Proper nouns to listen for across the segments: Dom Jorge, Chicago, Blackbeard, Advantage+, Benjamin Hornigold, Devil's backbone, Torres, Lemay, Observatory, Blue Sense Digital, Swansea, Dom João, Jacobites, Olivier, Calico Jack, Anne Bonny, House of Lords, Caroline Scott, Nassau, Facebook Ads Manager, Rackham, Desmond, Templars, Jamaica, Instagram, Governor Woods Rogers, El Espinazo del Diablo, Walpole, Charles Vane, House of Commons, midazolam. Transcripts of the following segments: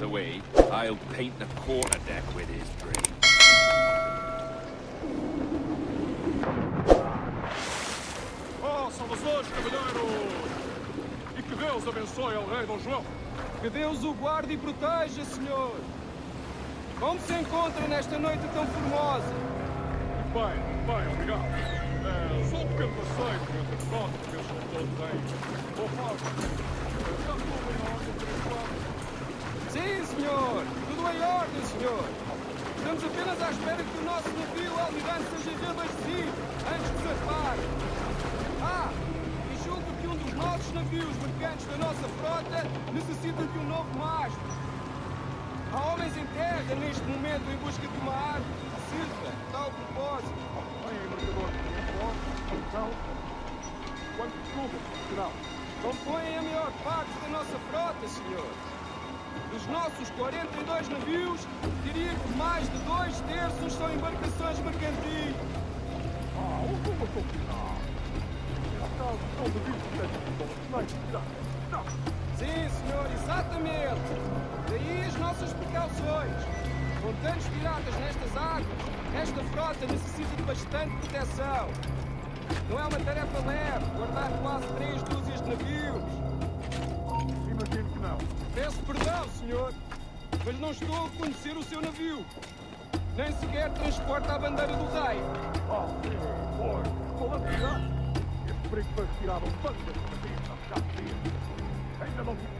away, I'll paint the quarter deck with his brain. О, salvação, cavaleiro! E que Deus abençoe ao rei Dom João! Que Deus o guarde e proteja, senhor! Como se encontra nesta noite tão formosa? Bem, obrigado. Só pequeno passeio entre as nóticas, são todos em boa forma. Já estou bem na ordem de 3 horas. Sim, senhor! Tudo em ordem, senhor! Estamos apenas à espera que o nosso navio almirante seja reabastecido antes de zarpar. Ah! E julgo que um dos nossos navios mercantes da nossa frota necessita de um novo mastro. Há homens em terra neste momento em busca de uma árvore que sirva tal propósito. Bem, embarcador, então, quanto tudo, afinal? Compõem a maior parte da nossa frota, senhor. Dos nossos 42 navios, diria que mais de 2/3 são embarcações mercantis. Ah, o como combinar? Acaso são navios mercantes? Sim, senhor, exatamente. Daí as nossas precauções. Com tantos piratas nestas águas, esta frota necessita de bastante proteção. Não é uma tarefa leve guardar quase 3 dúzias de navios. Imagino que não. Peço perdão, senhor, mas não estou a conhecer o seu navio. Nem sequer transporta a bandeira do rei. Ah, senhor, estou a tirar. Este perigo foi retirado um bando de navios há bocado de dias. Ainda não vi.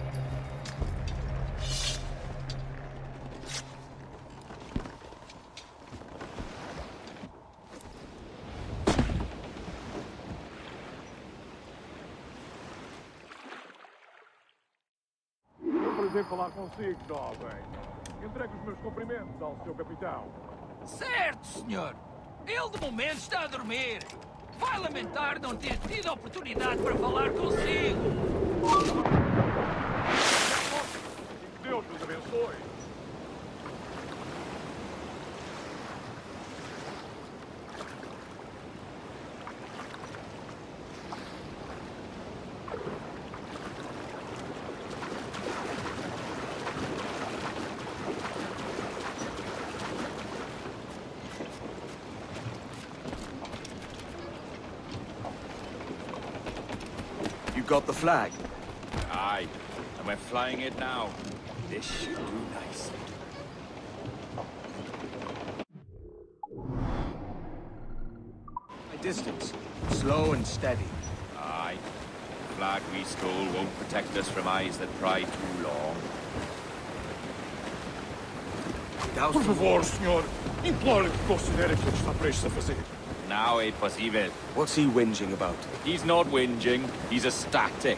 Falar consigo, jovem. Entregue os meus cumprimentos ao seu capitão. Certo, senhor. Ele, de momento, está a dormir. Vai lamentar não ter tido a oportunidade para falar consigo. Que Deus nos abençoe. Got the flag? Aye, and we're flying it now. This should do nicely. A distance, slow and steady. Aye, the flag we stole won't protect us from eyes that pry too long. Por favor, senhor, imploro que considere aquilo que está prestes a fazer. Now it's possible. What's he whinging about? He's not whinging, he's ecstatic.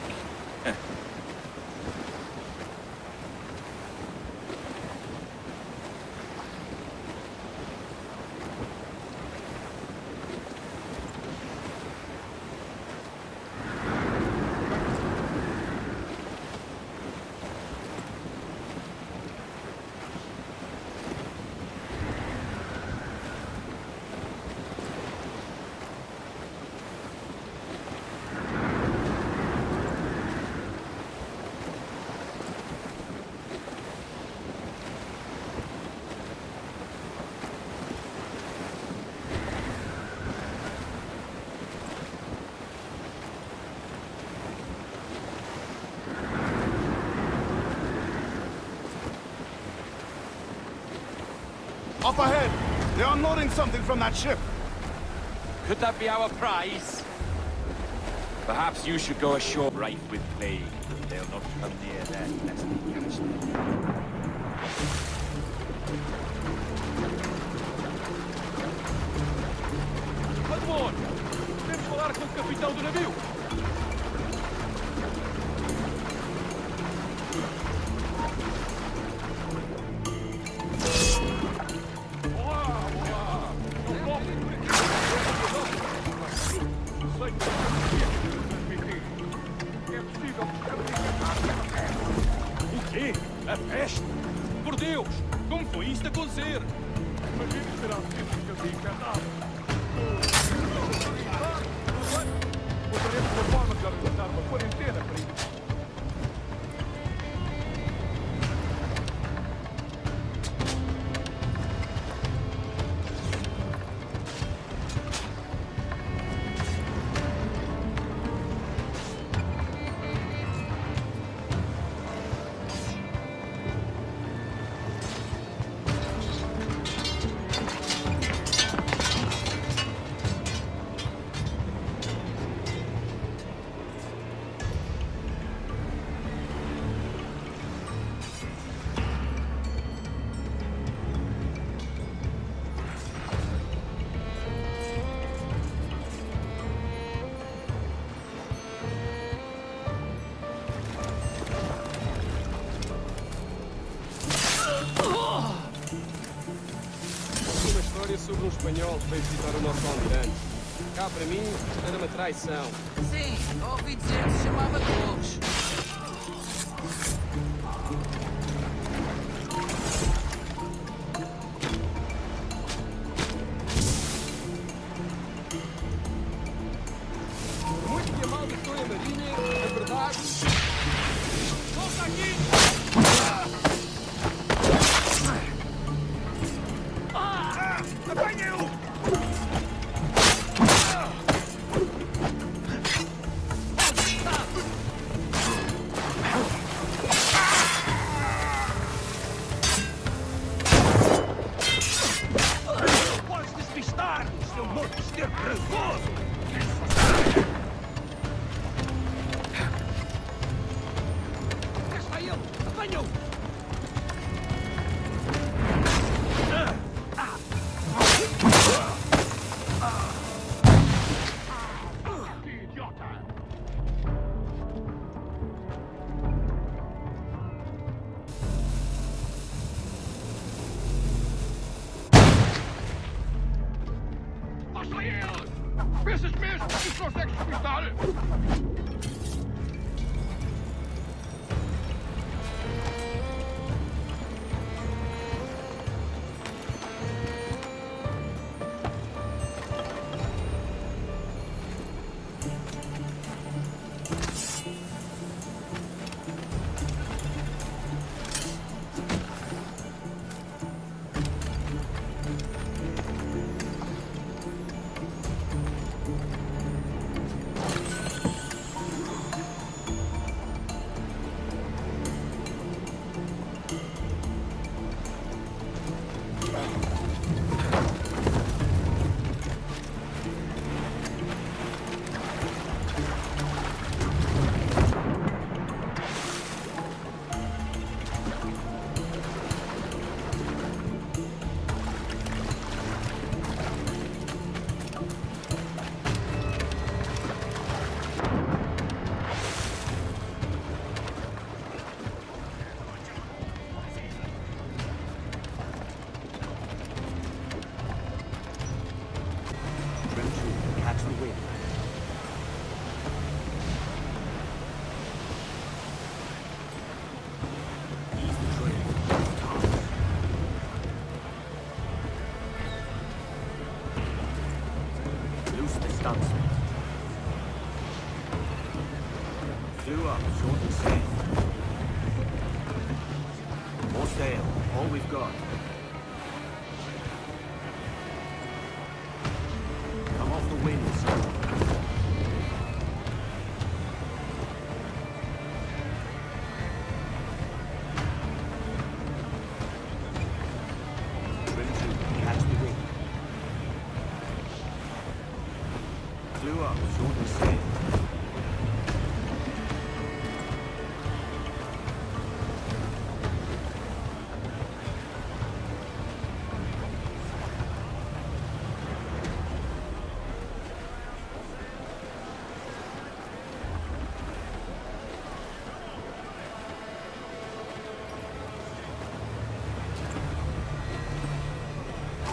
Up ahead! They're unloading something from that ship! Could that be our prize? Perhaps you should go ashore right with plague. They'll not come near there unless they catch them. Edward! Temos falar com o capitão do navio! dizer sobre espanhol que veio visitar o nosso almirante. Cá para mim, era uma traição. Sim, ouvi dizer que se chamava Torres.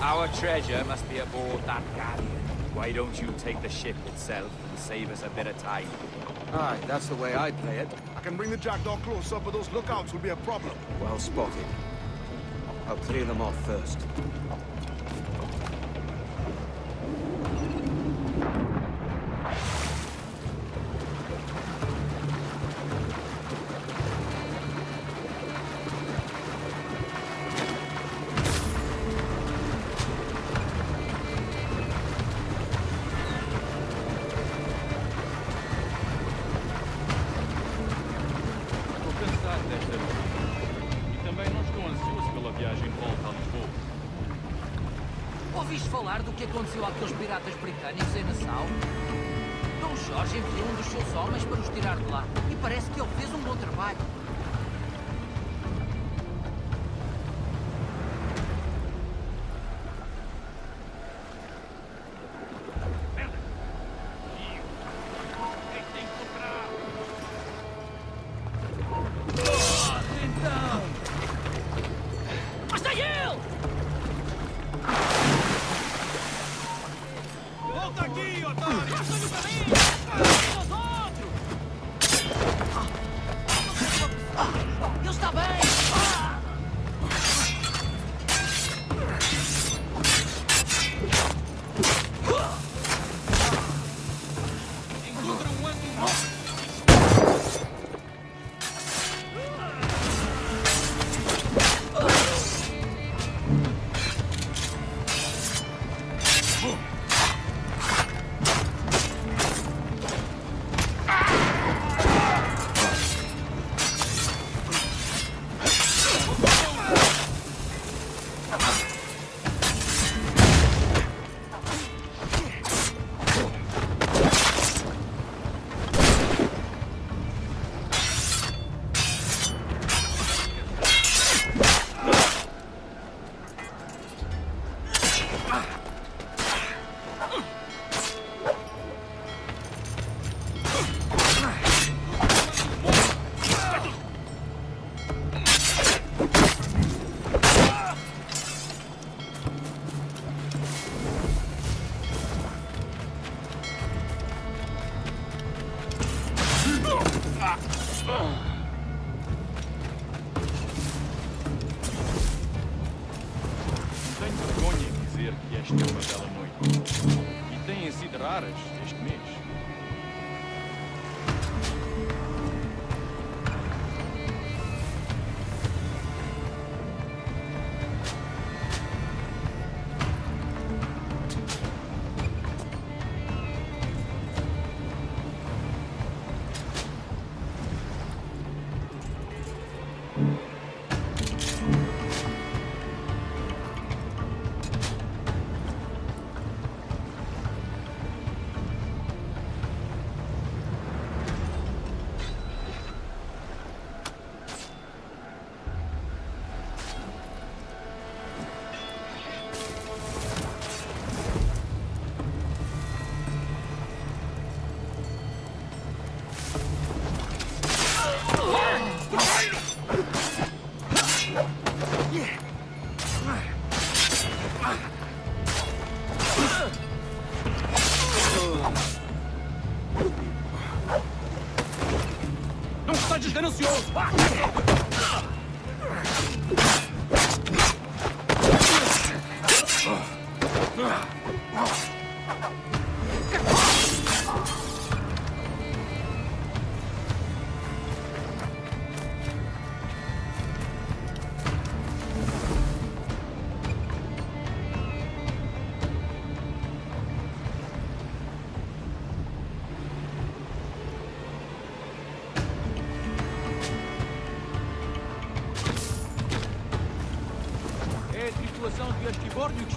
Our treasure must be aboard that galleon. Why don't you take the ship itself and save us a bit of time? Aye, that's the way I play it. I can bring the jackdaw close up, but those lookouts will be a problem. Well spotted. I'll clear them off first. Aconteceu àqueles piratas britânicos em Nassau? Dom Jorge enviou um dos seus homens para os tirar de lá e parece que ele fez um bom trabalho. Então! Mas está ele!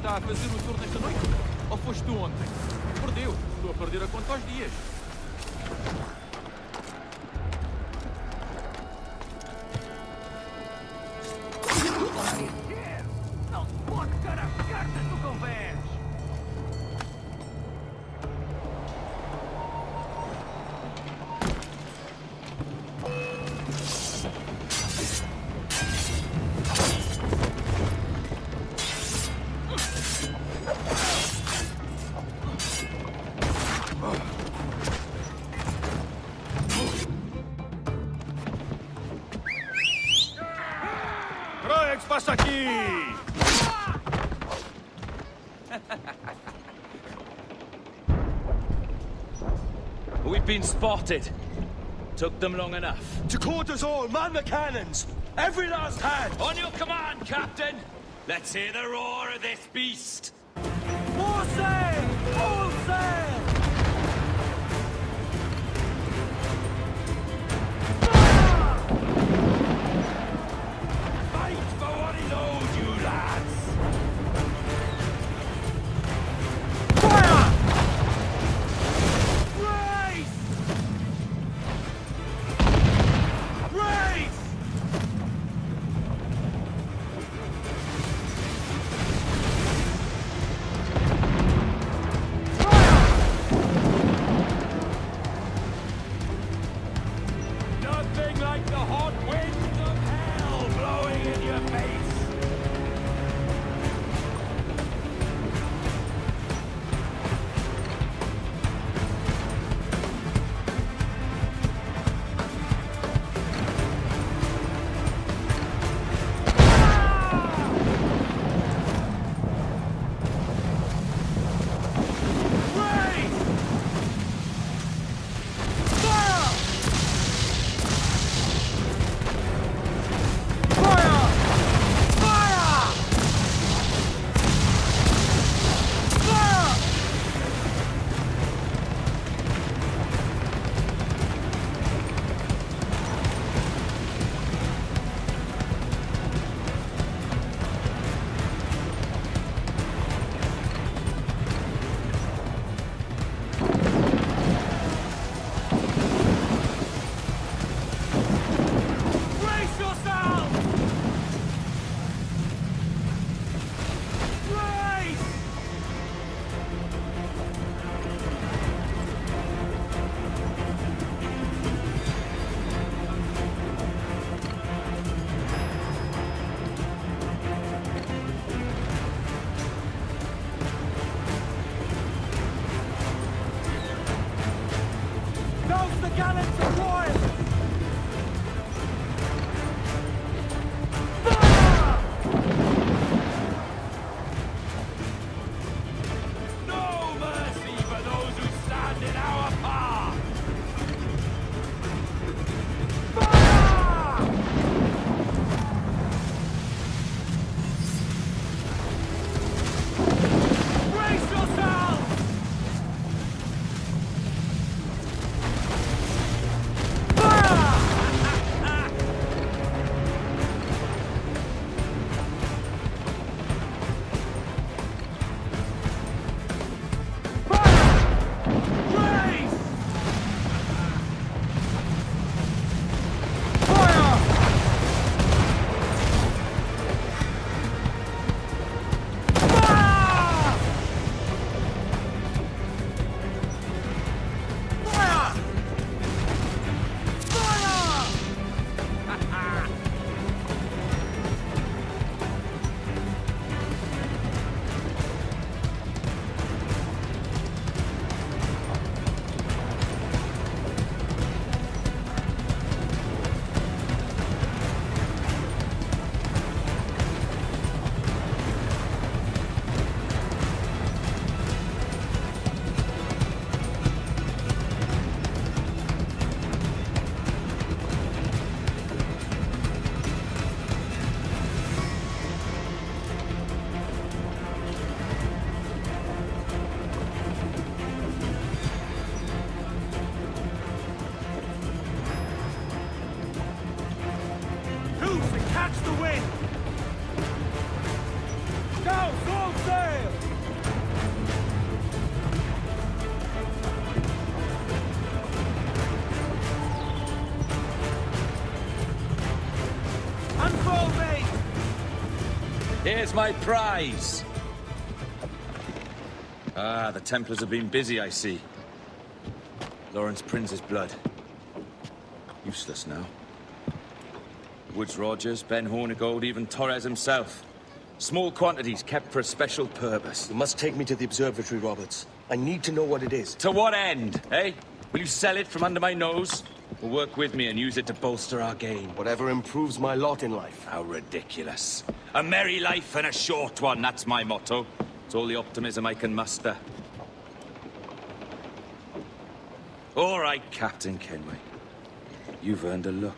Está a fazer o tour nesta noite? Ou foste tu ontem? Perdeu. Estou a perder a conta aos dias. We've been spotted. Took them long enough. To quarters all, man the cannons! Every last hand! On your command, Captain! Let's hear the roar of this beast! More sail! All sail! gallons of wine! No mercy for those who stand in our path! Brace yourself! Here's my prize! Ah, the Templars have been busy, I see. Lawrence Prince's blood. Useless now. Woods Rogers, Ben Hornigold, even Torres himself. Small quantities kept for a special purpose. You must take me to the observatory, Roberts. I need to know what it is. To what end, eh? Will you sell it from under my nose? Or work with me and use it to bolster our game? Whatever improves my lot in life. How ridiculous. A merry life and a short one, that's my motto. It's all the optimism I can muster. All right, Captain Kenway. You've earned a look.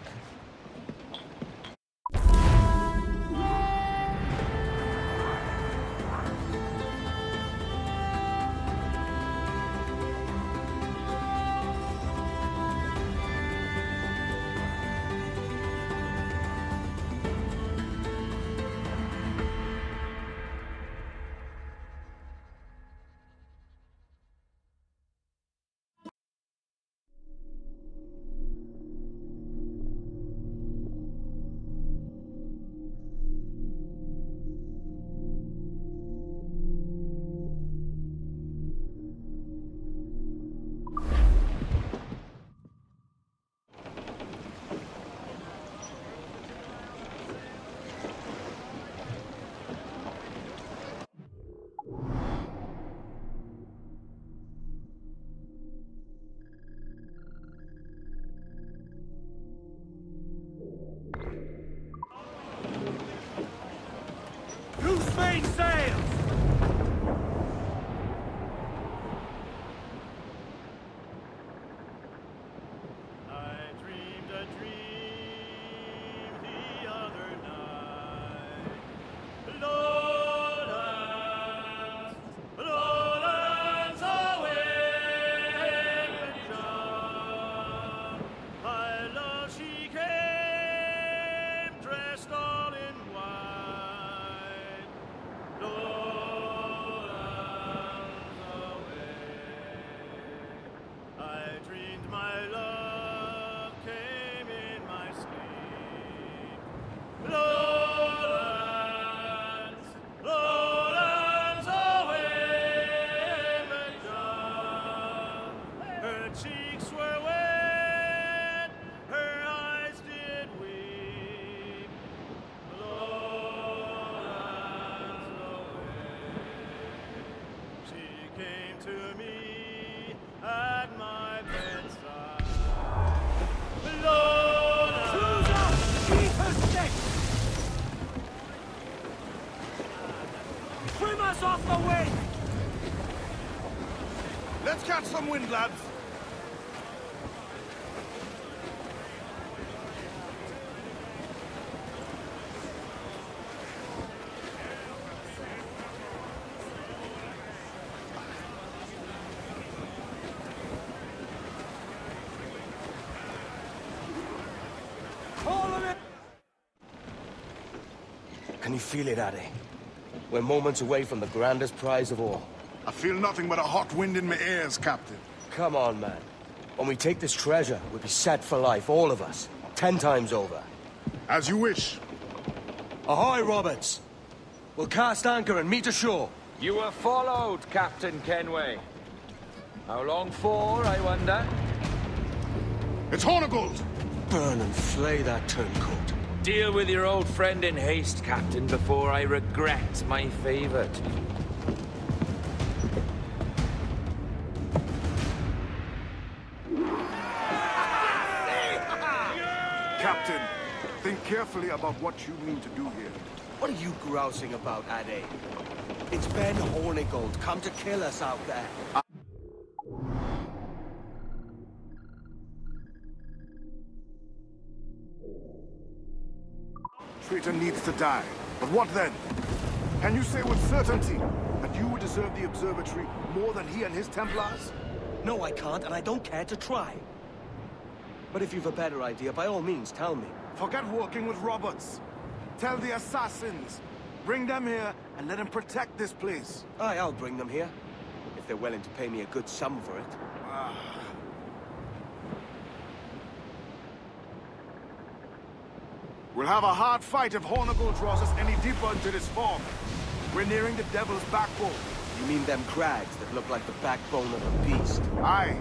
To me at my bedside. us off the wind! Let's catch some wind, lads! Can you feel it, Addy? We're moments away from the grandest prize of all. I feel nothing but a hot wind in my ears, Captain. Come on, man. When we take this treasure, we'll be set for life, all of us. 10 times over. As you wish. Ahoy, Roberts! We'll cast anchor and meet ashore. You were followed, Captain Kenway. How long for, I wonder? It's Hornigold! Burn and flay that turncoat. Deal with your old friend in haste, Captain, before I regret my favor. Captain, think carefully about what you mean to do here. What are you grousing about, Addy? It's Ben Hornigold come to kill us out there. Traitor needs to die. But what then? Can you say with certainty that you would deserve the Observatory more than he and his Templars? No, I can't, and I don't care to try. But if you've a better idea, by all means, tell me. Forget working with Roberts. Tell the Assassins. Bring them here, and let them protect this place. Aye, I'll bring them here. If they're willing to pay me a good sum for it. We'll have a hard fight if Hornigold draws us any deeper into this fog. We're nearing the Devil's backbone. You mean them crags that look like the backbone of a beast? Aye.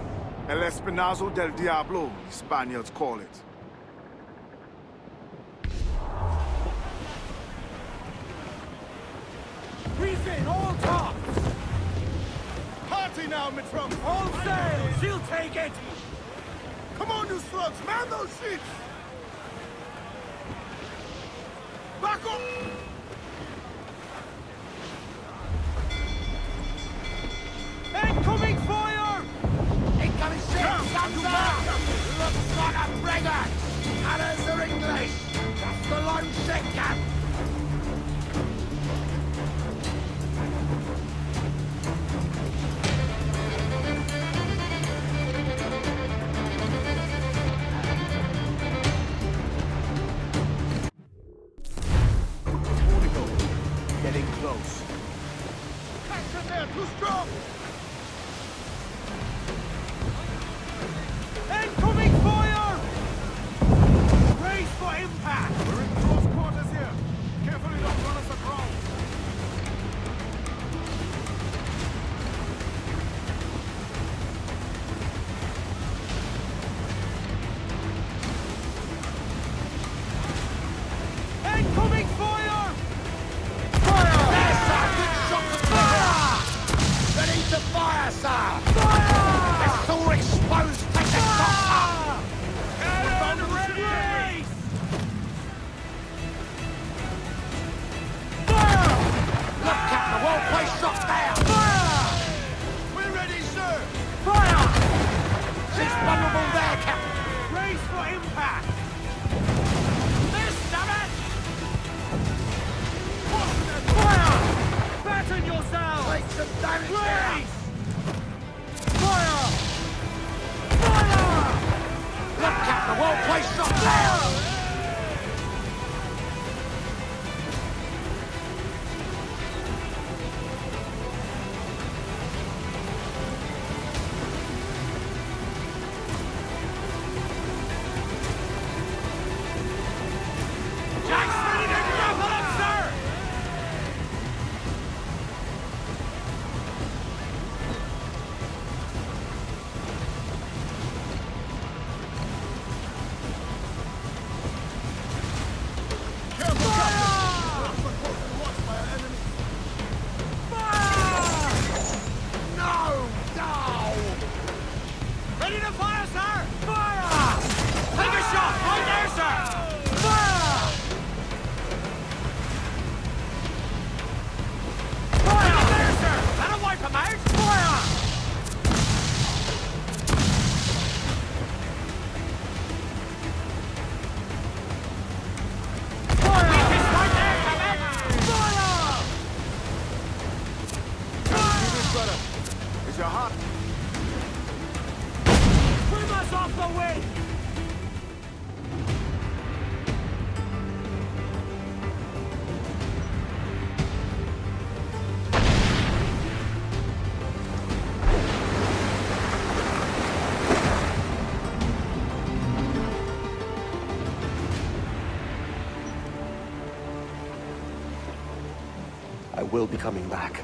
El Espinazo del Diablo, the Spaniards call it. Reef in, all tops! Party now, Mitrum! All sail! She'll take it! Come on, you slugs! Man those ships! Back up! Incoming fire! Incoming ship! Looks like a frigate! Others are English! That's the long ship, Cap! I will be coming back.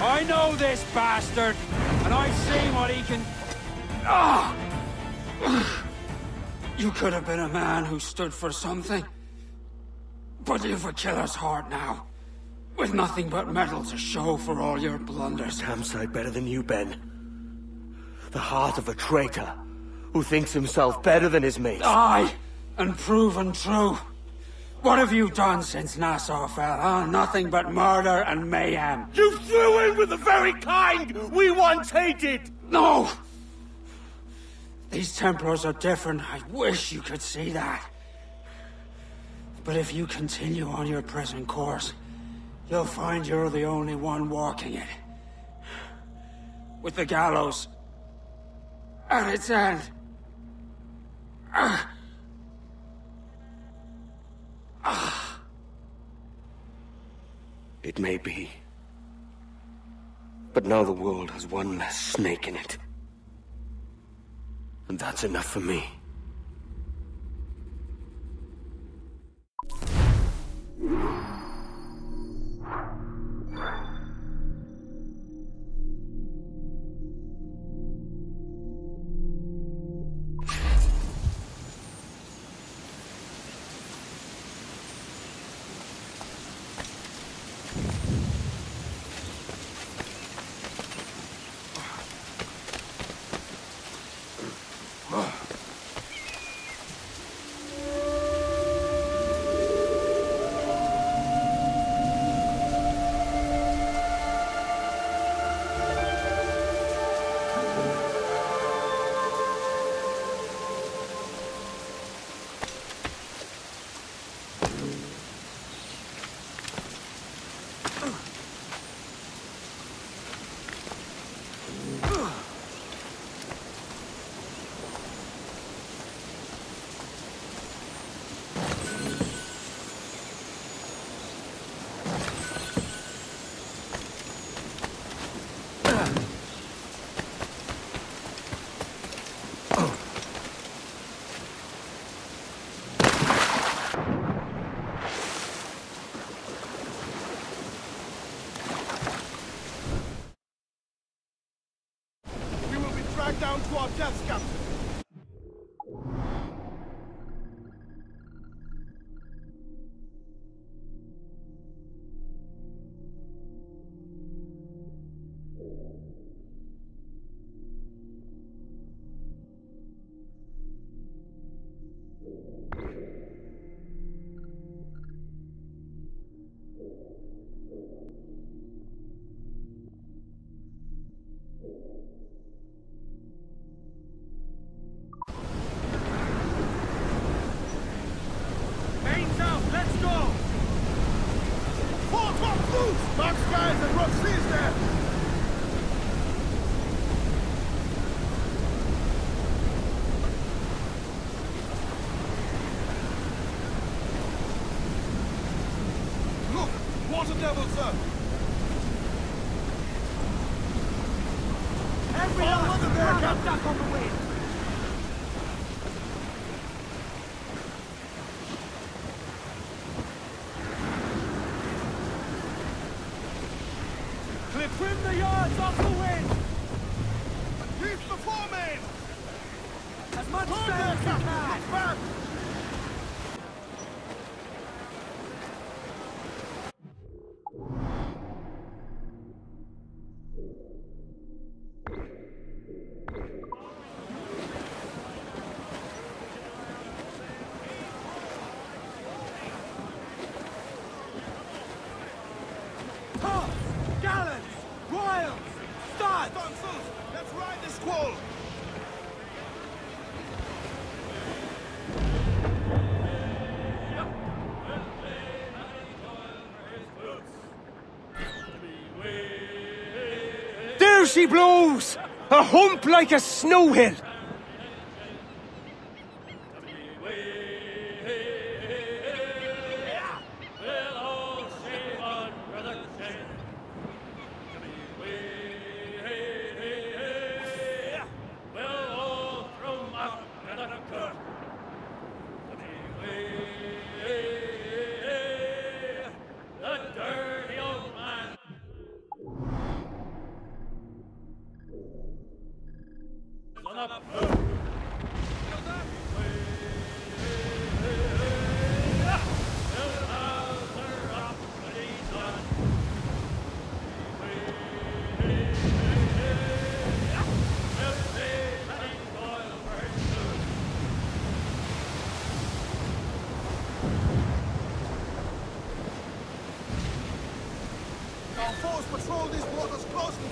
I know this bastard, and I've seen what he can... Oh! You could have been a man who stood for something. But you've a killer's heart now, with nothing but metal to show for all your blunders. Damn sight better than you, Ben. The heart of a traitor, who thinks himself better than his mates. Aye, and proven true. What have you done since Nassau fell, huh? Nothing but murder and mayhem. You flew in with the very kind we once hated! No! These Templars are different. I wish you could see that. But if you continue on your present course, you'll find you're the only one walking it. With the gallows at its end. It may be. But now the world has one less snake in it. And that's enough for me. She blows! A hump like a snow hill!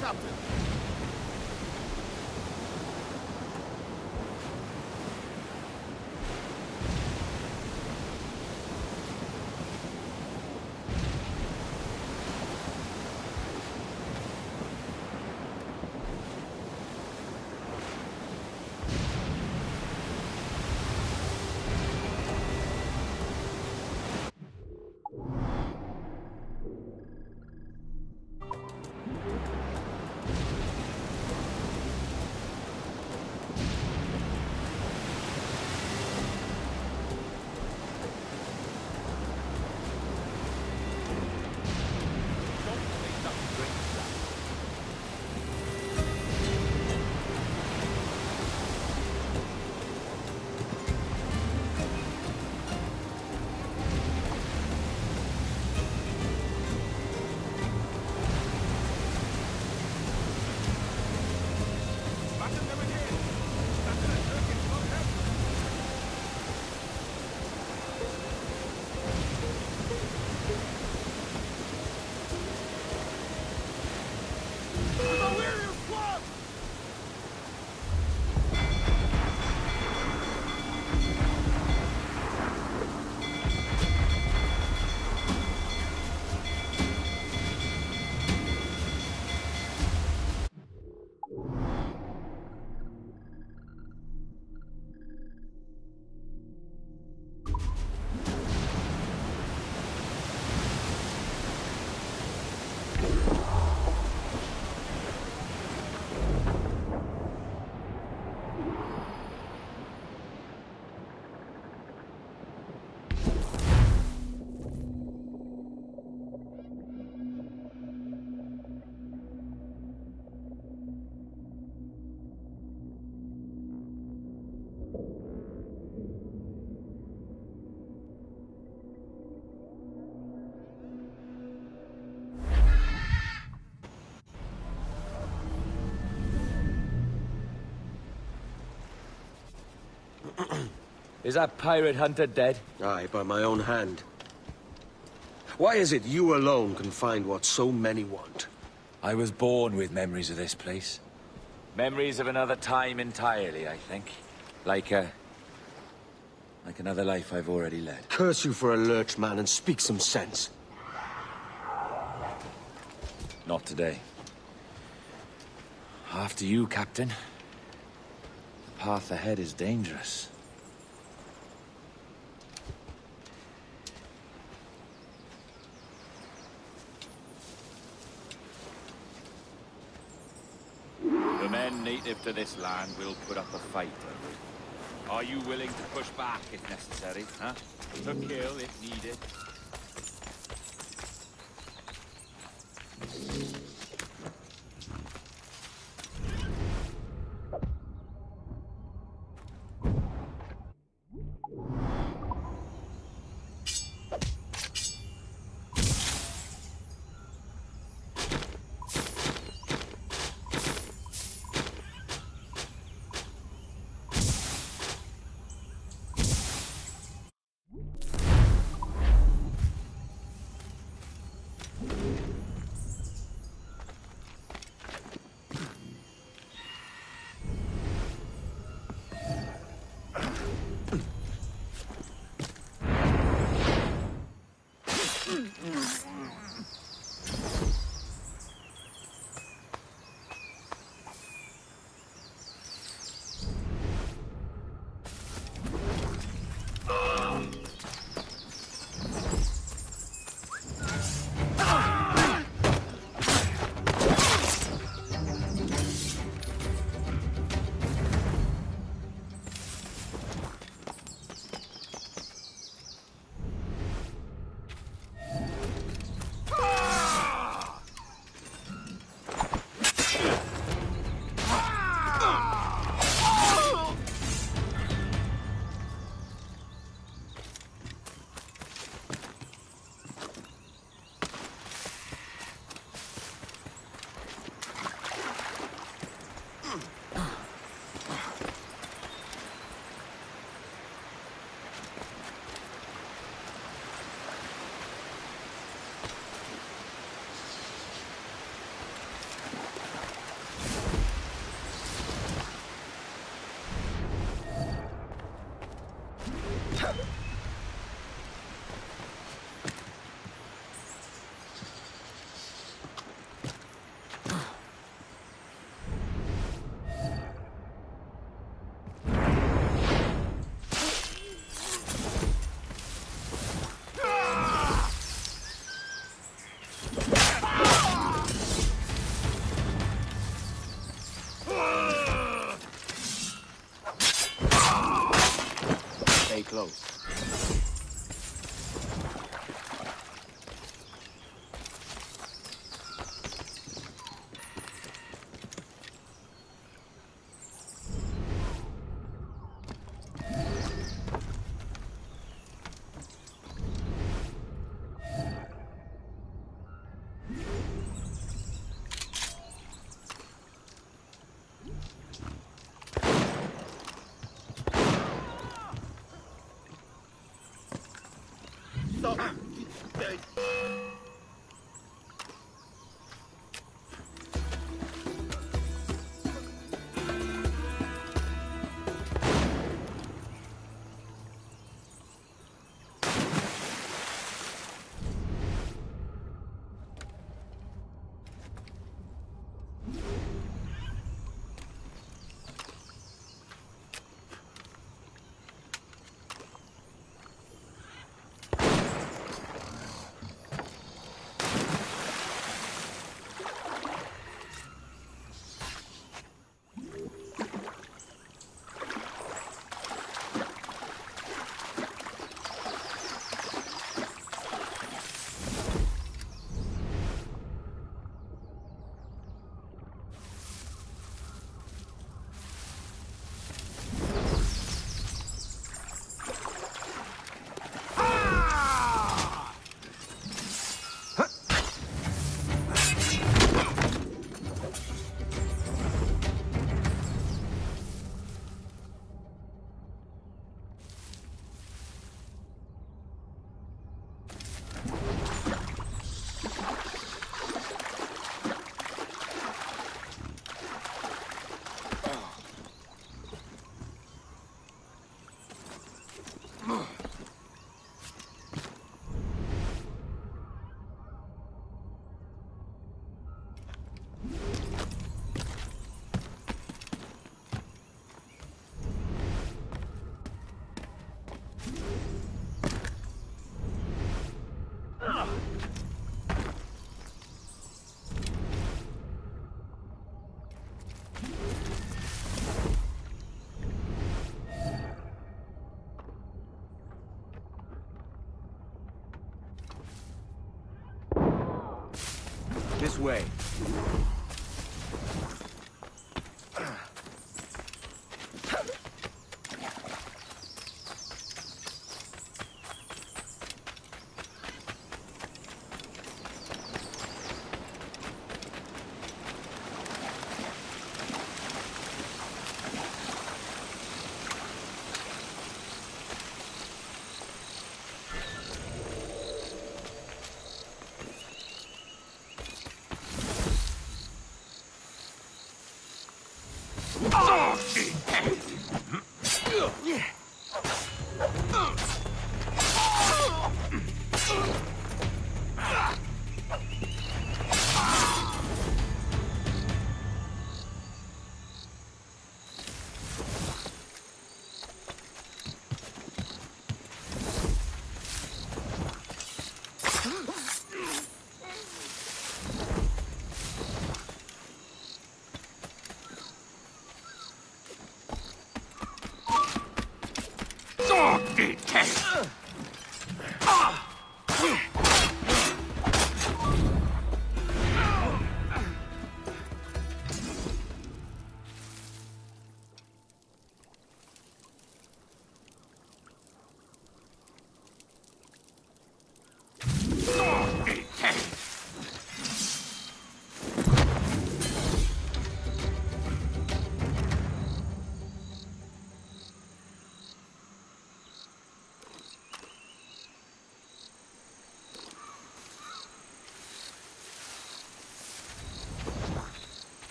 Captain. Is that pirate hunter dead? Aye, by my own hand. Why is it you alone can find what so many want? I was born with memories of this place. Memories of another time entirely, I think. Like another life I've already led. Curse you for a lurch, man, and speak some sense. Not today. After you, Captain. The path ahead is dangerous. The men native to this land will put up a fight. Are you willing to push back if necessary, huh? To kill if needed. Close. This way.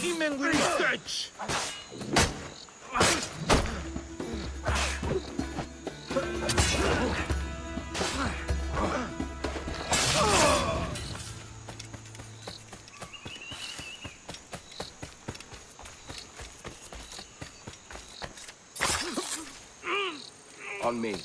Human research! On me.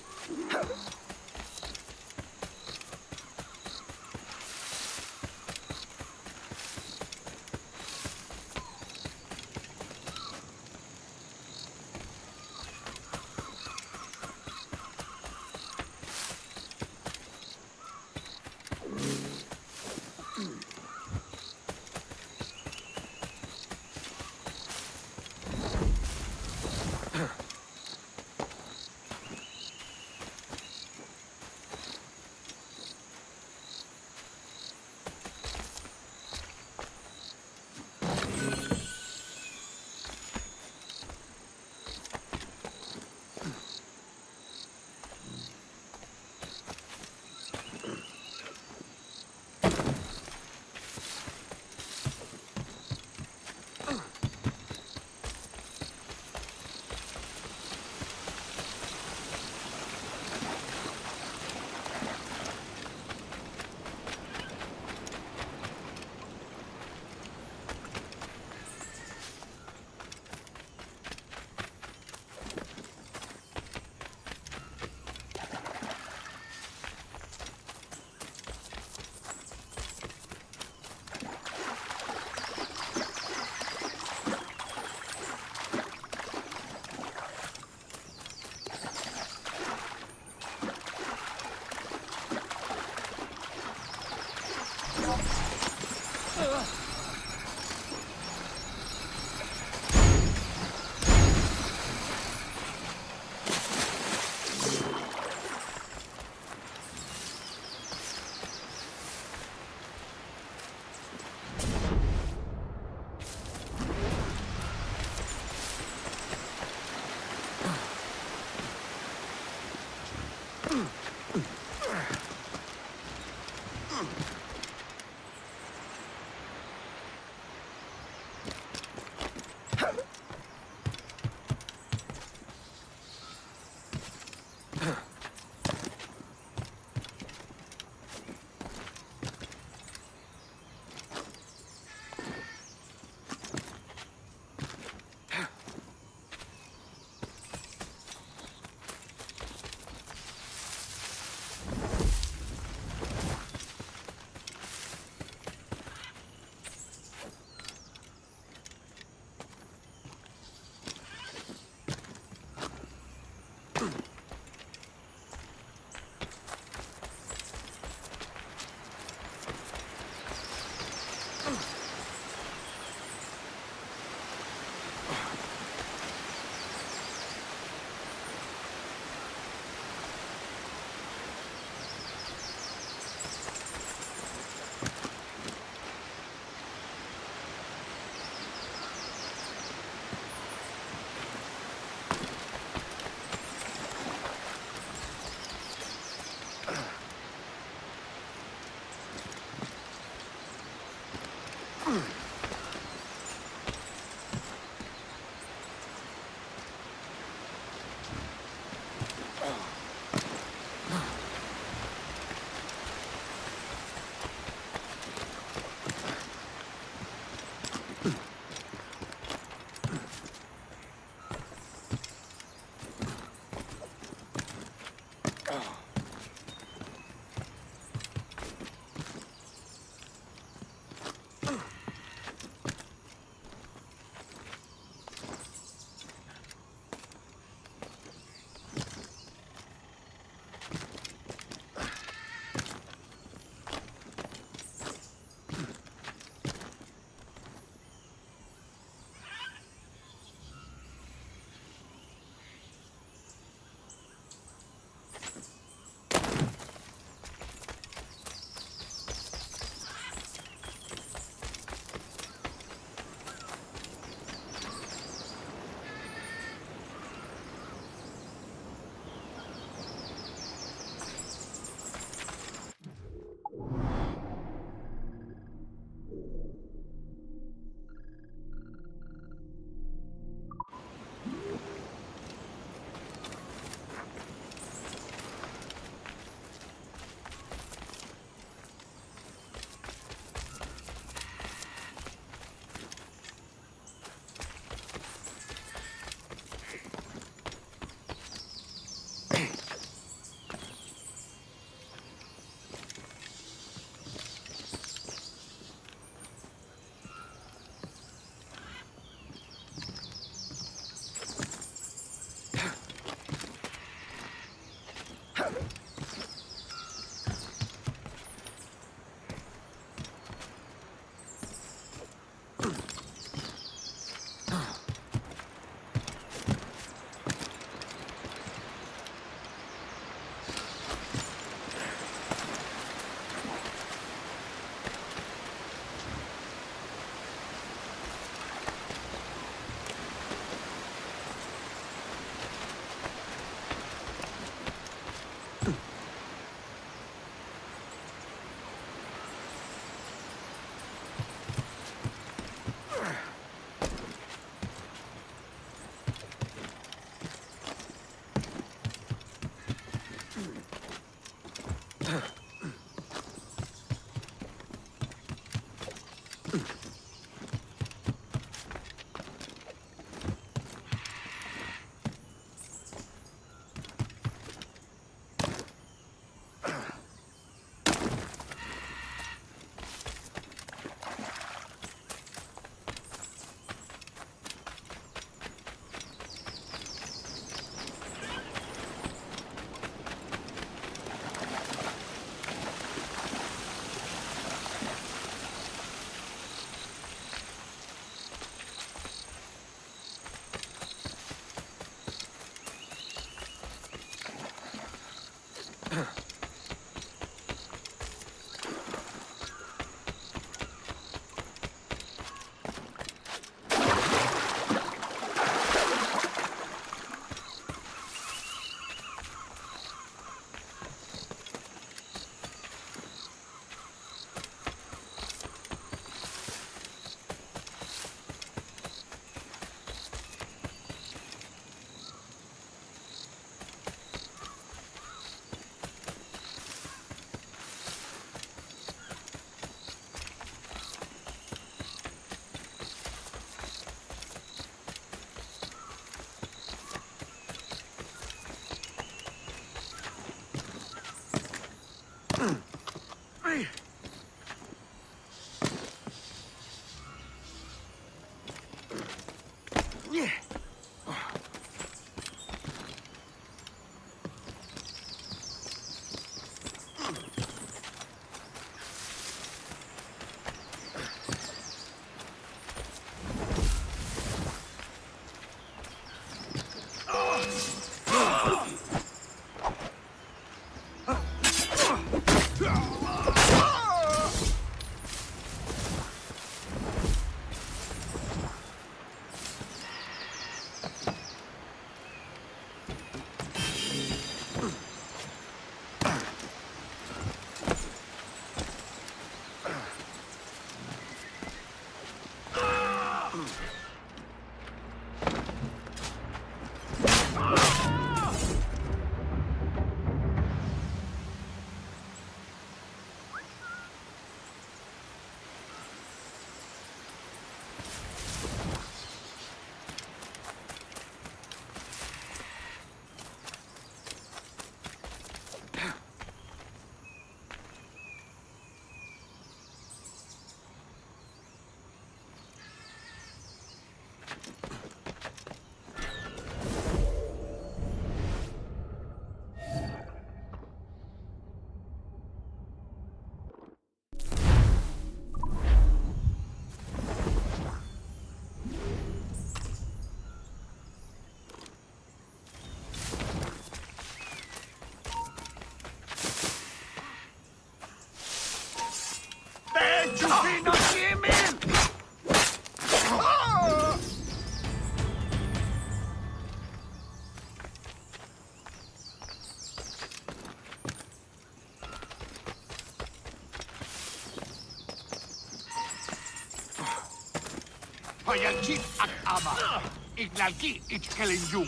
It's killing you.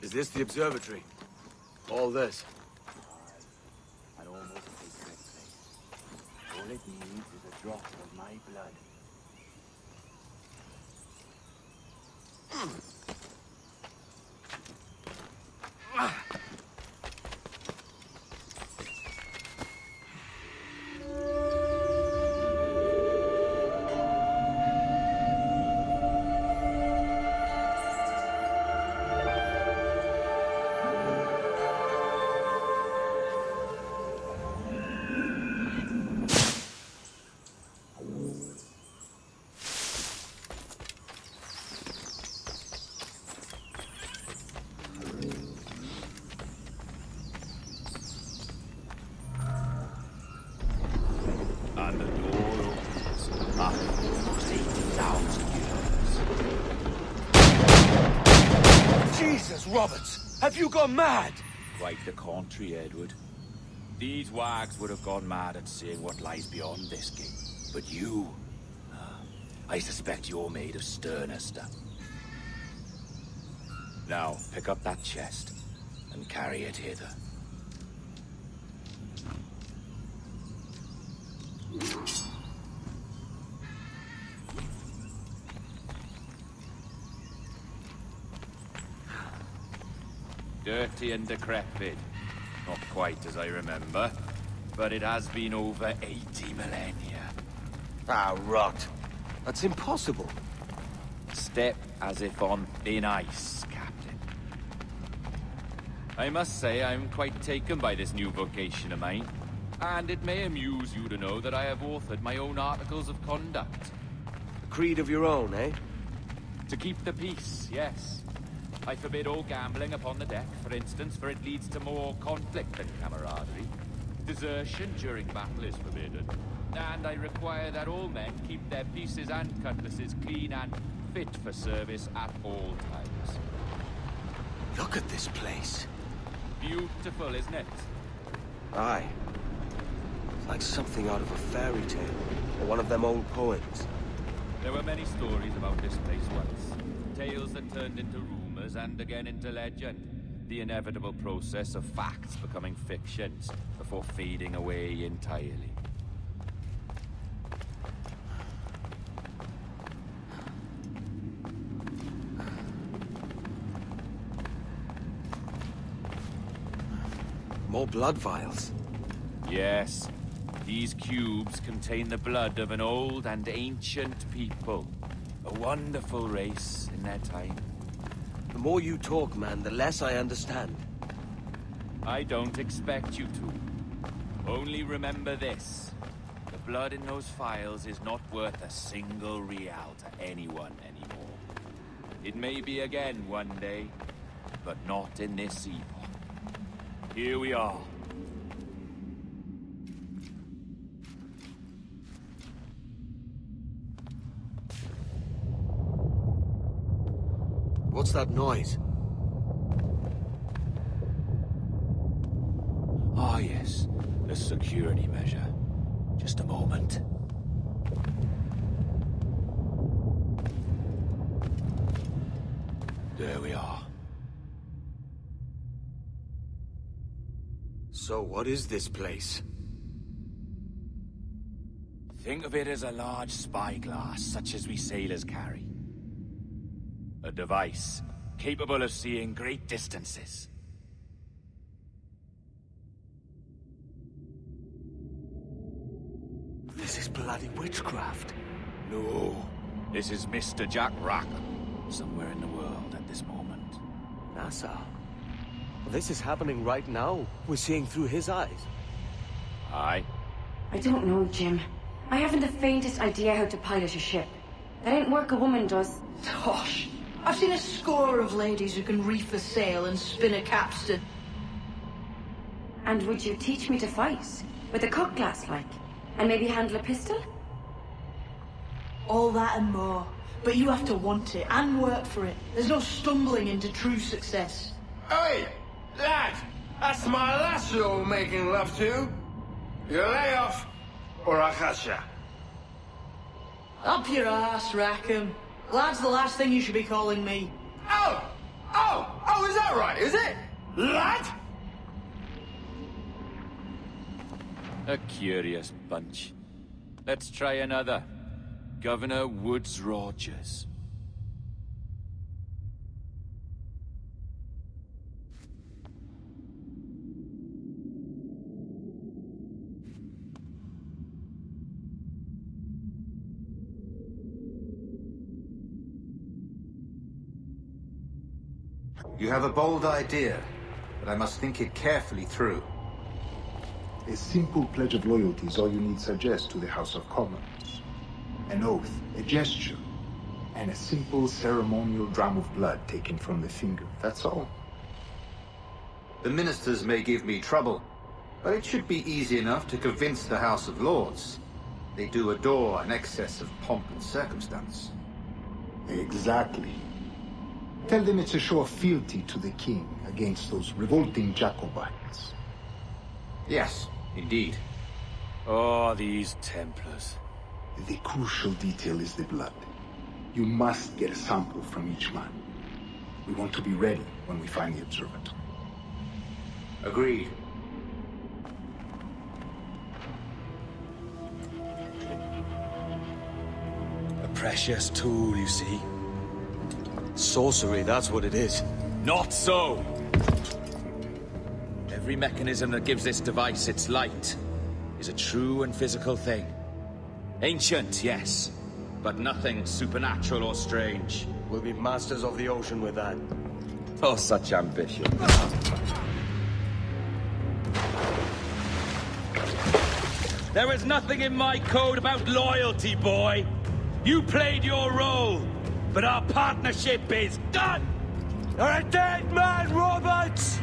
Is this the observatory? All this. I'd almost take that place. All it needs is a drop of my blood. Roberts, have you gone mad? Quite the contrary, Edward. These wags would have gone mad at seeing what lies beyond this gate. But you... I suspect you're made of sterner stuff. Now, pick up that chest and carry it hither. Dirty and decrepit. Not quite as I remember, but it has been over 80 millennia. Ah, rot. That's impossible. Step as if on thin ice, Captain. I must say I'm quite taken by this new vocation of mine, and it may amuse you to know that I have authored my own articles of conduct. A creed of your own, eh? To keep the peace, yes. I forbid all gambling upon the deck, for instance, for it leads to more conflict than camaraderie. Desertion during battle is forbidden. And I require that all men keep their pieces and cutlasses clean and fit for service at all times. Look at this place. Beautiful, isn't it? Aye. It's like something out of a fairy tale, or one of them old poems. There were many stories about this place once. Tales that turned into rumors and again into legend. The inevitable process of facts becoming fictions before fading away entirely. More blood vials. Yes. These cubes contain the blood of an old and ancient people. A wonderful race in their time. The more you talk, man, the less I understand. I don't expect you to. Only remember this. The blood in those phials is not worth a single real to anyone anymore. It may be again one day, but not in this evil. Here we are. What's that noise? Ah, yes. The security measure. Just a moment. There we are. So what is this place? Think of it as a large spyglass, such as we sailors carry. A device capable of seeing great distances. This is bloody witchcraft. No, This is Mr. Jack Rack. Somewhere in the world at this moment. Nassau. This is happening right now. We're seeing through his eyes. Aye. I don't know, Jim. I haven't the faintest idea how to pilot a ship. That ain't work a woman does. Tosh. I've seen a score of ladies who can reef a sail and spin a capstan. And would you teach me to fight? With a cock glass, like? And maybe handle a pistol? All that and more. But you have to want it, and work for it. There's no stumbling into true success. Hey! Lad! That's my lass you're making love to! You lay off, or I'll catch ya. Up your ass, Rackham. Lad's the last thing you should be calling me. Oh! Oh! Oh, is that right, is it? Lad? A curious bunch. Let's try another. Governor Woods Rogers. You have a bold idea, but I must think it carefully through. A simple pledge of loyalty is all you need suggest to the House of Commons. An oath, a gesture, and a simple ceremonial dram of blood taken from the finger, that's all. The ministers may give me trouble, but it should be easy enough to convince the House of Lords. They do adore an excess of pomp and circumstance. Exactly. Tell them it's a show of fealty to the king against those revolting Jacobites. Yes, indeed. Oh, these Templars. The crucial detail is the blood. You must get a sample from each man. We want to be ready when we find the observatory. Agreed. A precious tool, you see. Sorcery, that's what it is. Not so! Every mechanism that gives this device its light is a true and physical thing. Ancient, yes, but nothing supernatural or strange. We'll be masters of the ocean with that. Oh, such ambition. There is nothing in my code about loyalty, boy. You played your role. But our partnership is done! You're a dead man, Roberts!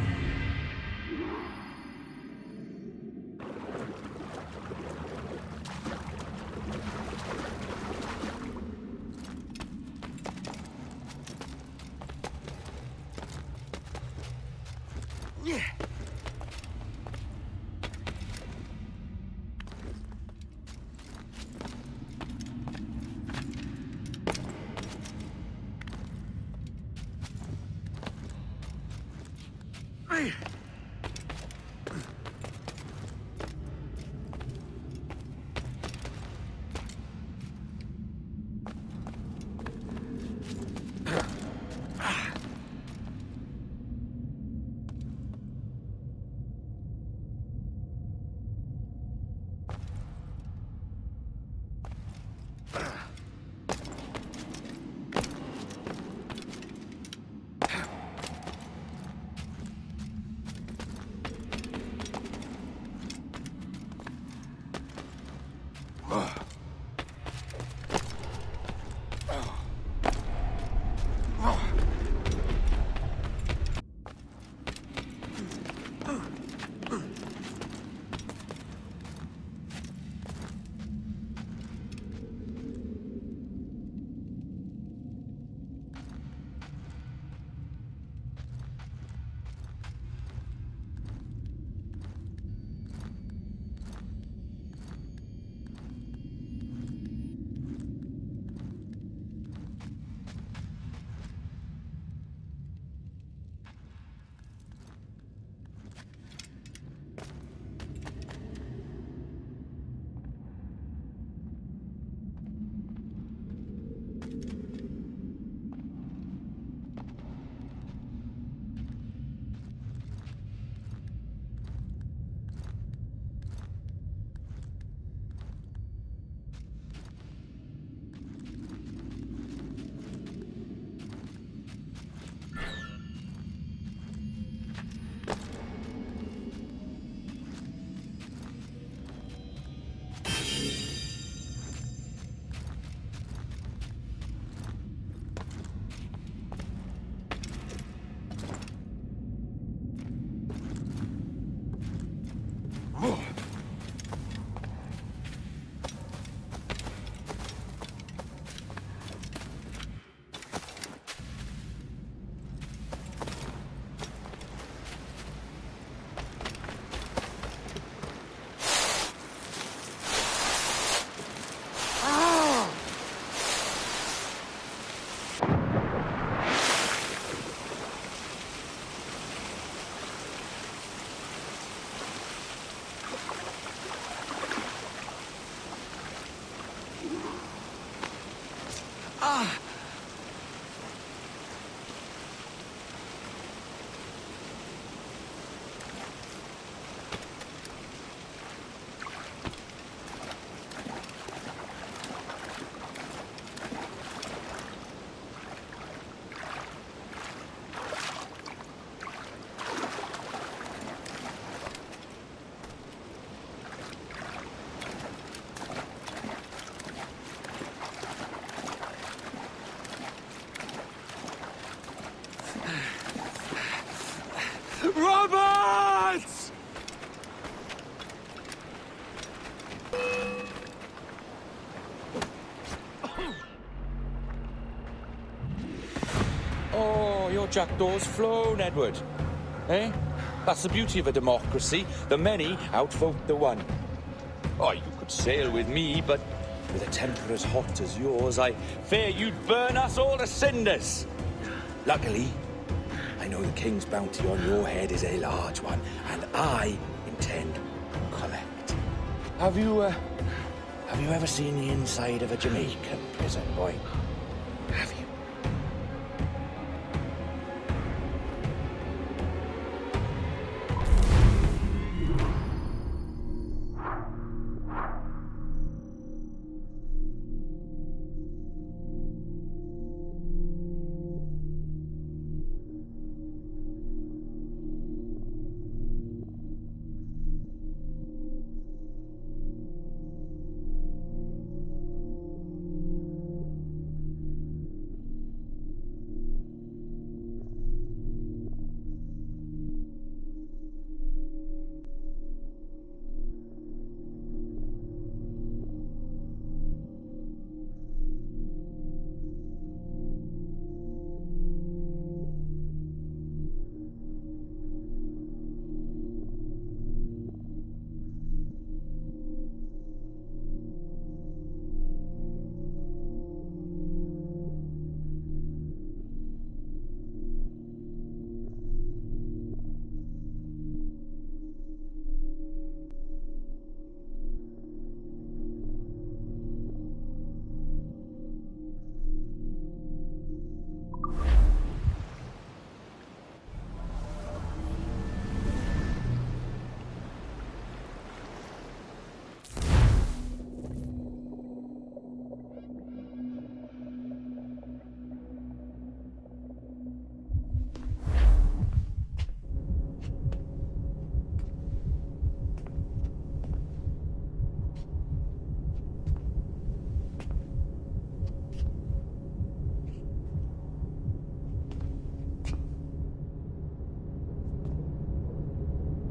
Ah! Roberts! Oh, your jackdaw's flown, Edward. Eh? That's the beauty of a democracy. The many outvote the one. Oh, you could sail with me, but with a temper as hot as yours, I fear you'd burn us all to cinders. Luckily, I know the King's bounty on your head is a large one, and I intend to collect. Have you ever seen the inside of a Jamaican prison, boy? Have you?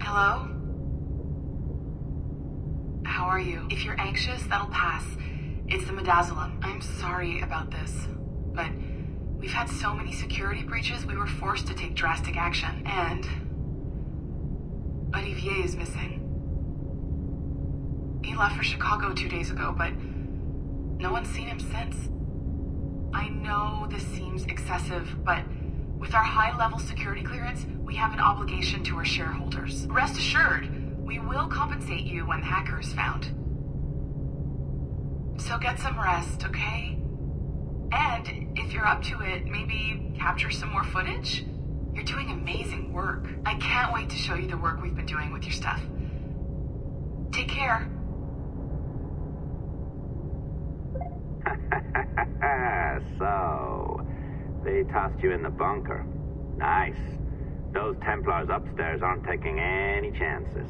Hello? How are you? If you're anxious, that'll pass. It's the midazolam. I'm sorry about this, but we've had so many security breaches, we were forced to take drastic action. And Olivier is missing. He left for Chicago 2 days ago, but no one's seen him since. I know this seems excessive, but with our high-level security clearance, we have an obligation to our shareholders. Rest assured, we will compensate you when the hacker is found. So get some rest, okay? And if you're up to it, maybe capture some more footage? You're doing amazing work. I can't wait to show you the work we've been doing with your stuff. Take care. So... they tossed you in the bunker. Nice. Those Templars upstairs aren't taking any chances.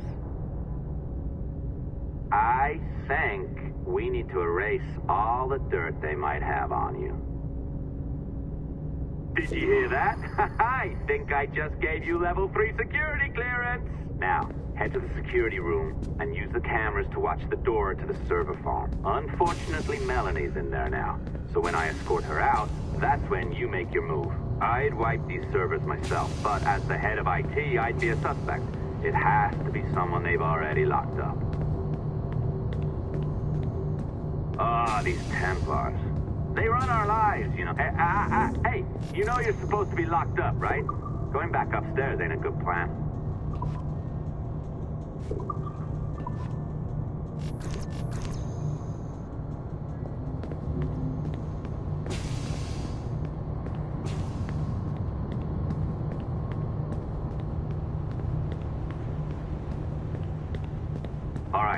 I think we need to erase all the dirt they might have on you. Did you hear that? I think I just gave you level 3 security clearance. Now, head to the security room and use the cameras to watch the door to the server farm. Unfortunately, Melanie's in there now, so when I escort her out, that's when you make your move. I'd wipe these servers myself, but as the head of IT, I'd be a suspect. It has to be someone they've already locked up. Ah, these Templars. They run our lives, you know. Hey, you know you're supposed to be locked up, right? Going back upstairs ain't a good plan.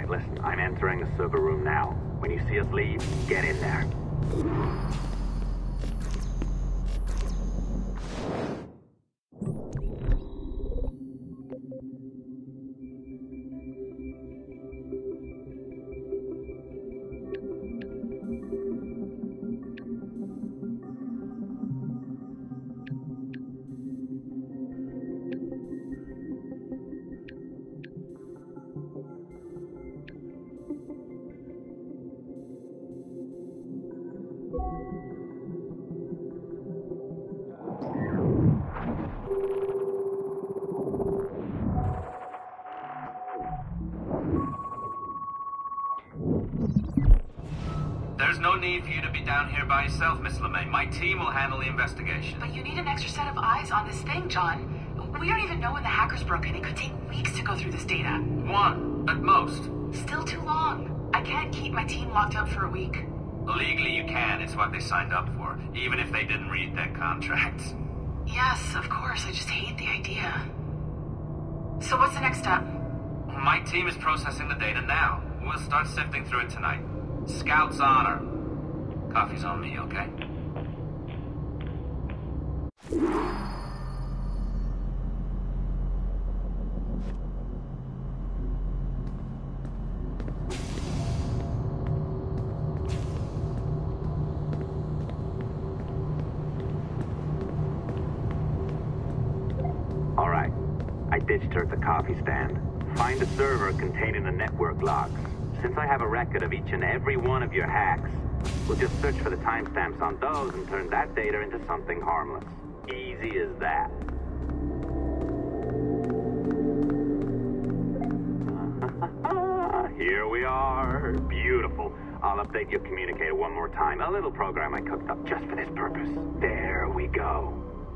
right, listen, I'm entering the server room now. When you see us leave, get in there. Yourself, Miss Lemay. My team will handle the investigation. But you need an extra set of eyes on this thing, John. We don't even know when the hackers broke in. It could take weeks to go through this data. One, at most. Still too long. I can't keep my team locked up for a week. Legally, you can. It's what they signed up for, even if they didn't read their contracts. Yes, of course. I just hate the idea. So what's the next step? My team is processing the data now. We'll start sifting through it tonight. Scout's honor. Coffee's on me, okay? All right. I ditched her at the coffee stand. Find a server containing the network logs. Since I have a record of each and every one of your hacks, we'll just search for the timestamps on those and turn that data into something harmless. Easy as that. Here we are. Beautiful. I'll update your communicator one more time. A little program I cooked up just for this purpose. There we go.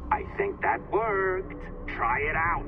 I think that worked. Try it out.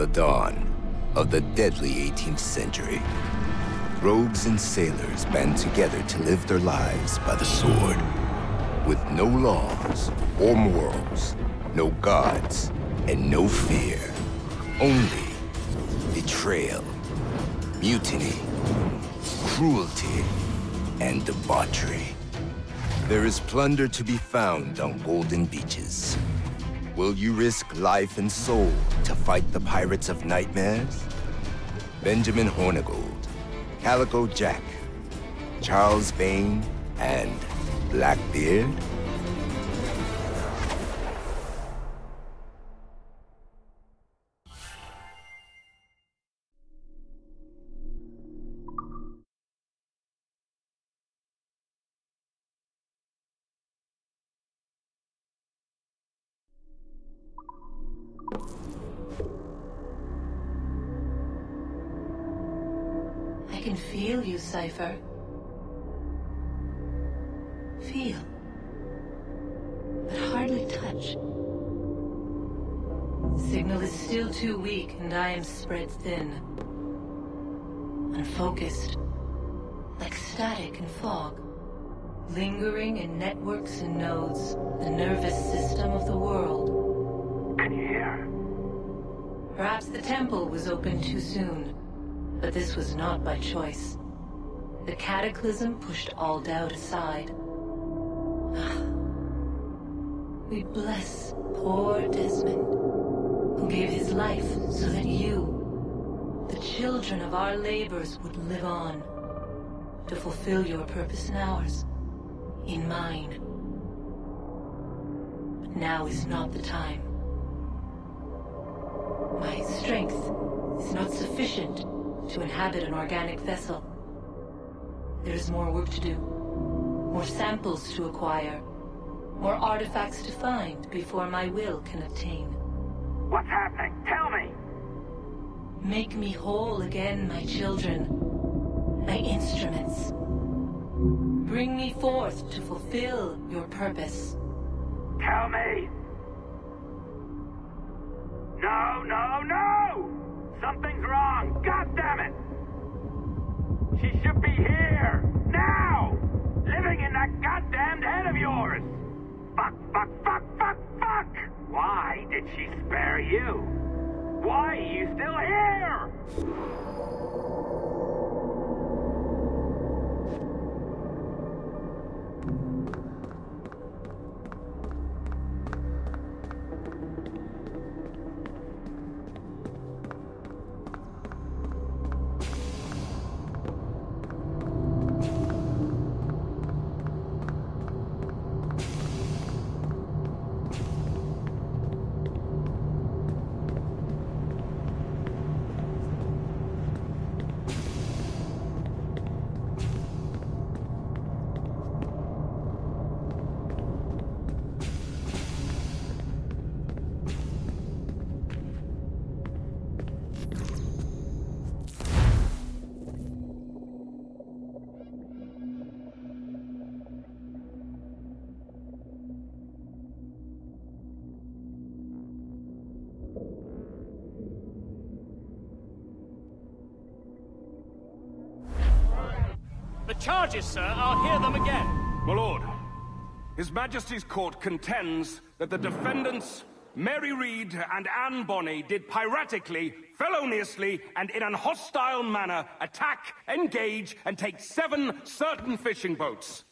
the dawn of the deadly 18th century. Rogues and sailors band together to live their lives by the sword. With no laws or morals, no gods, and no fear. Only betrayal, mutiny, cruelty, and debauchery. There is plunder to be found on golden beaches. Will you risk life and soul to fight the pirates of nightmares? Benjamin Hornigold, Calico Jack, Charles Vane, and Blackbeard? I can feel you, Cypher. Feel, but hardly touch. Signal is still too weak, and I am spread thin. Unfocused, like static and fog. Lingering in networks and nodes, the nervous system of the world. Can you hear? Perhaps the temple was opened too soon, but this was not by choice. The cataclysm pushed all doubt aside. We bless poor Desmond, who gave his life so that you, the children of our labors, would live on, to fulfill your purpose and ours, in mine. But now is not the time. My strength is not sufficient to inhabit an organic vessel. There is more work to do, more samples to acquire, more artifacts to find before my will can obtain. What's happening? Tell me! Make me whole again, my children, my instruments. Bring me forth to fulfill your purpose. Tell me! No, no, no! Something's wrong! God damn it! She should be here! Now! Living in that goddamned head of yours! Fuck, fuck, fuck, fuck, fuck! Why did she spare you? Why are you still here? Charges, sir. I'll hear them again. My lord, His Majesty's court contends that the defendants, Mary Reed and Anne Bonny, did piratically, feloniously, and in an hostile manner attack, engage, and take 7 certain fishing boats.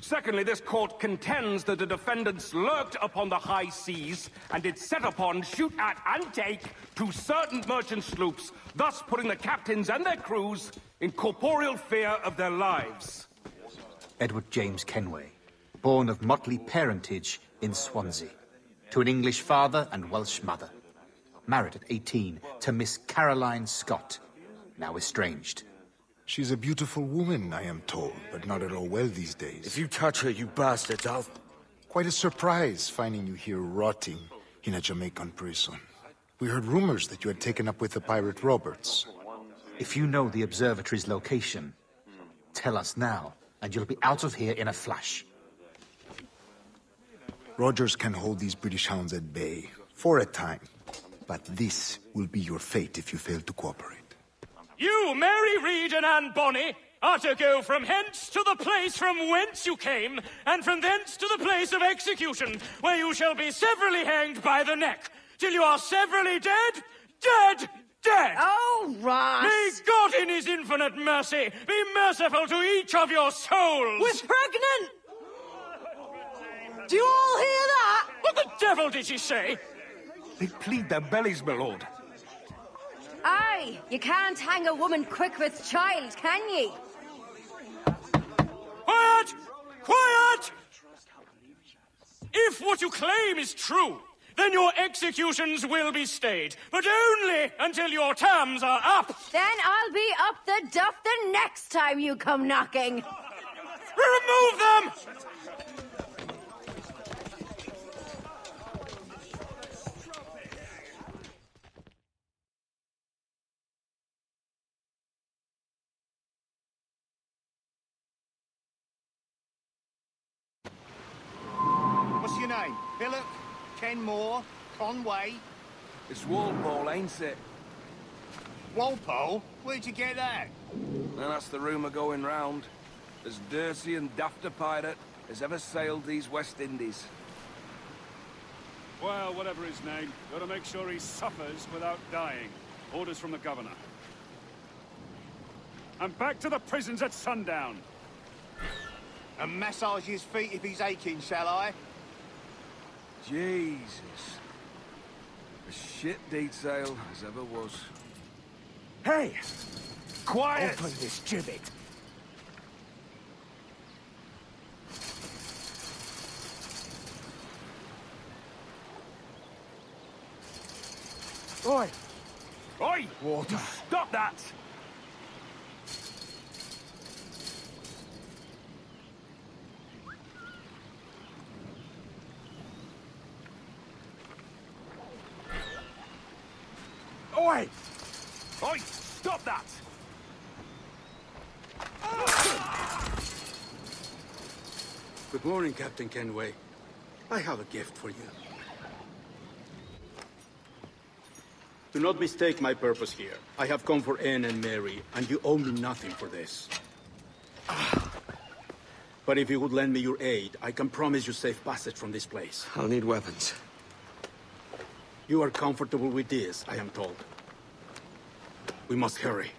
Secondly, this court contends that the defendants lurked upon the high seas and did set upon, shoot at, and take 2 certain merchant sloops, thus putting the captains and their crews in corporeal fear of their lives. Edward James Kenway, born of motley parentage in Swansea, to an English father and Welsh mother. Married at 18 to Miss Caroline Scott, now estranged. She's a beautiful woman, I am told, but not at all well these days. If you touch her, you bastards, I'll... Quite a surprise finding you here rotting in a Jamaican prison. We heard rumors that you had taken up with the pirate Roberts. If you know the observatory's location, tell us now, and you'll be out of here in a flash. Rogers can hold these British hounds at bay, for a time. But this will be your fate if you fail to cooperate. You, Mary Reed and Anne Bonny, are to go from hence to the place from whence you came, and from thence to the place of execution, where you shall be severally hanged by the neck, till you are severally dead, dead, dead! Oh, Ross! May God in his infinite mercy be merciful to each of your souls! We're pregnant! Do you all hear that? What the devil did she say? They plead their bellies, my lord. Aye, you can't hang a woman quick with child, can ye? Quiet! Quiet! If what you claim is true, then your executions will be stayed, but only until your terms are up. Then I'll be up the duff the next time you come knocking. Remove them! Philip, Kenmore, Conway. It's Walpole, ain't it? Walpole? Where'd you get that? Well, that's the rumour going round. As dirty and daft a pirate as ever sailed these West Indies. Well, whatever his name, gotta make sure he suffers without dying. Orders from the governor. And back to the prisons at sundown. And massage his feet if he's aching, shall I? Jesus. A shit detail as ever was. Hey! Quiet! Open this gibbet. Oi! Oi! Water! Stop that! Oi! Oi! Stop that! Good morning, Captain Kenway. I have a gift for you. Do not mistake my purpose here. I have come for Anne and Mary, and you owe me nothing for this. But if you would lend me your aid, I can promise you safe passage from this place. I'll need weapons. You are comfortable with this, I am told. We must hurry.